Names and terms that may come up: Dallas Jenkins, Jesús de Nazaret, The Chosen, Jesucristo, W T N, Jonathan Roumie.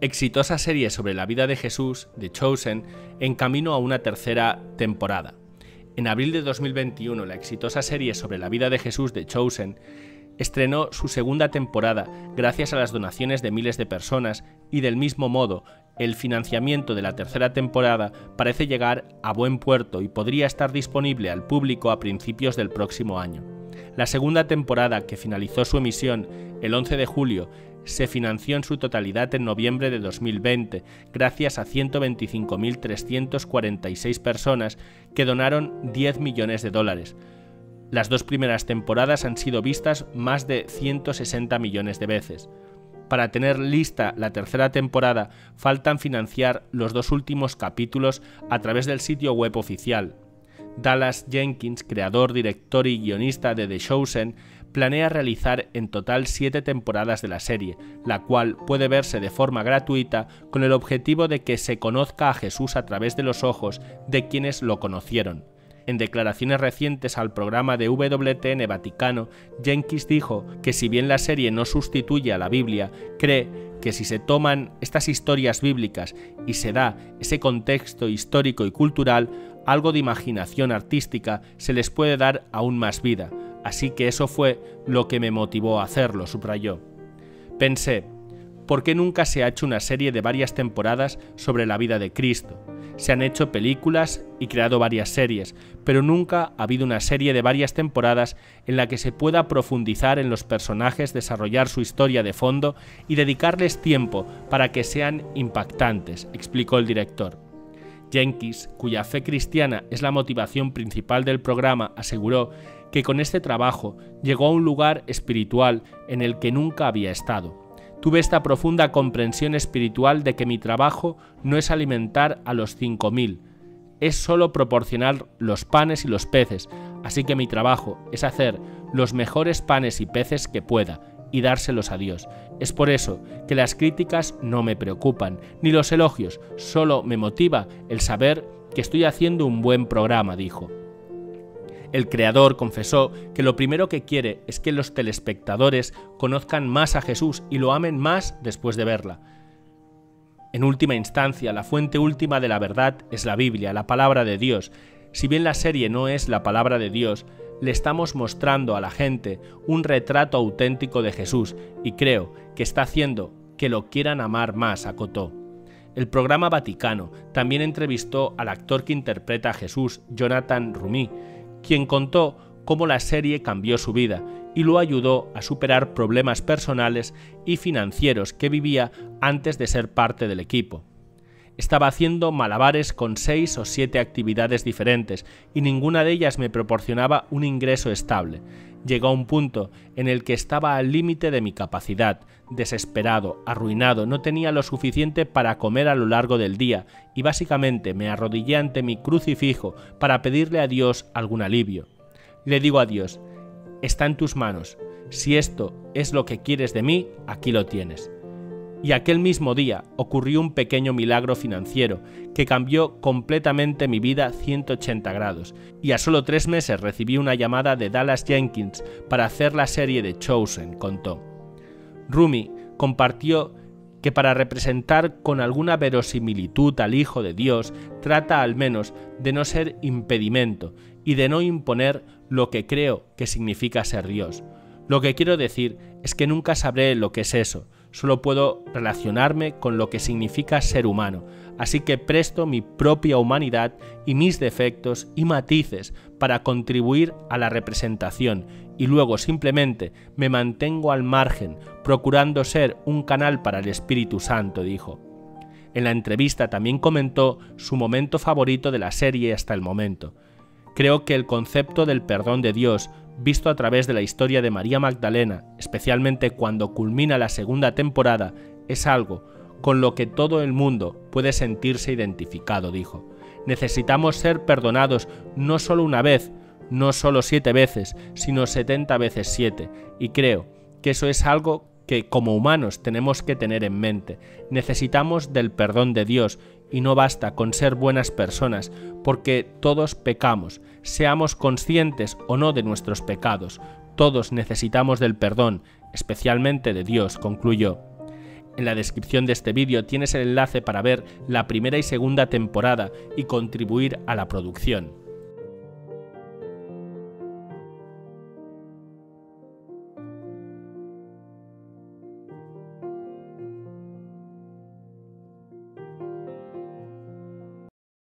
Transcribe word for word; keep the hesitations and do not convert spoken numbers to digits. exitosa serie sobre la vida de Jesús, The Chosen, en camino a una tercera temporada. En abril de dos mil veintiuno, la exitosa serie sobre la vida de Jesús, The Chosen, estrenó su segunda temporada gracias a las donaciones de miles de personas y, del mismo modo, el financiamiento de la tercera temporada parece llegar a buen puerto y podría estar disponible al público a principios del próximo año. La segunda temporada, que finalizó su emisión el once de julio, se financió en su totalidad en noviembre de dos mil veinte gracias a ciento veinticinco mil trescientas cuarenta y seis personas que donaron diez millones de dólares. Las dos primeras temporadas han sido vistas más de ciento sesenta millones de veces. Para tener lista la tercera temporada, faltan financiar los dos últimos capítulos a través del sitio web oficial. Dallas Jenkins, creador, director y guionista de The Chosen, planea realizar en total siete temporadas de la serie, la cual puede verse de forma gratuita con el objetivo de que se conozca a Jesús a través de los ojos de quienes lo conocieron. En declaraciones recientes al programa de W T N Vaticano, Jenkins dijo que si bien la serie no sustituye a la Biblia, cree que si se toman estas historias bíblicas y se da ese contexto histórico y cultural, algo de imaginación artística se les puede dar aún más vida. Así que eso fue lo que me motivó a hacerlo, subrayó. Pensé, ¿por qué nunca se ha hecho una serie de varias temporadas sobre la vida de Cristo? Se han hecho películas y creado varias series, pero nunca ha habido una serie de varias temporadas en la que se pueda profundizar en los personajes, desarrollar su historia de fondo y dedicarles tiempo para que sean impactantes, explicó el director. Jenkins, cuya fe cristiana es la motivación principal del programa, aseguró que con este trabajo llegó a un lugar espiritual en el que nunca había estado. Tuve esta profunda comprensión espiritual de que mi trabajo no es alimentar a los cinco mil, es solo proporcionar los panes y los peces, así que mi trabajo es hacer los mejores panes y peces que pueda y dárselos a Dios. Es por eso que las críticas no me preocupan, ni los elogios, solo me motiva el saber que estoy haciendo un buen programa, dijo. El creador confesó que lo primero que quiere es que los telespectadores conozcan más a Jesús y lo amen más después de verla. En última instancia, la fuente última de la verdad es la Biblia, la palabra de Dios. Si bien la serie no es la palabra de Dios, le estamos mostrando a la gente un retrato auténtico de Jesús y creo que está haciendo que lo quieran amar más, acotó. El programa Vaticano también entrevistó al actor que interpreta a Jesús, Jonathan Roumie, quien contó cómo la serie cambió su vida y lo ayudó a superar problemas personales y financieros que vivía antes de ser parte del equipo. Estaba haciendo malabares con seis o siete actividades diferentes y ninguna de ellas me proporcionaba un ingreso estable. Llegó a un punto en el que estaba al límite de mi capacidad, desesperado, arruinado, no tenía lo suficiente para comer a lo largo del día y básicamente me arrodillé ante mi crucifijo para pedirle a Dios algún alivio. Le digo a Dios, está en tus manos, si esto es lo que quieres de mí, aquí lo tienes. Y aquel mismo día ocurrió un pequeño milagro financiero que cambió completamente mi vida ciento ochenta grados y a solo tres meses recibí una llamada de Dallas Jenkins para hacer la serie de Chosen, contó. Roumie compartió que para representar con alguna verosimilitud al Hijo de Dios trata al menos de no ser impedimento y de no imponer lo que creo que significa ser Dios. Lo que quiero decir es que nunca sabré lo que es eso. Solo puedo relacionarme con lo que significa ser humano, así que presto mi propia humanidad y mis defectos y matices para contribuir a la representación y luego simplemente me mantengo al margen, procurando ser un canal para el Espíritu Santo, dijo. En la entrevista también comentó su momento favorito de la serie hasta el momento. Creo que el concepto del perdón de Dios visto a través de la historia de María Magdalena, especialmente cuando culmina la segunda temporada, es algo con lo que todo el mundo puede sentirse identificado, dijo. Necesitamos ser perdonados no solo una vez, no solo siete veces, sino setenta veces siete, y creo que eso es algo que como humanos tenemos que tener en mente. Necesitamos del perdón de Dios y no basta con ser buenas personas, porque todos pecamos, seamos conscientes o no de nuestros pecados. Todos necesitamos del perdón, especialmente de Dios, concluyó. En la descripción de este vídeo tienes el enlace para ver la primera y segunda temporada y contribuir a la producción.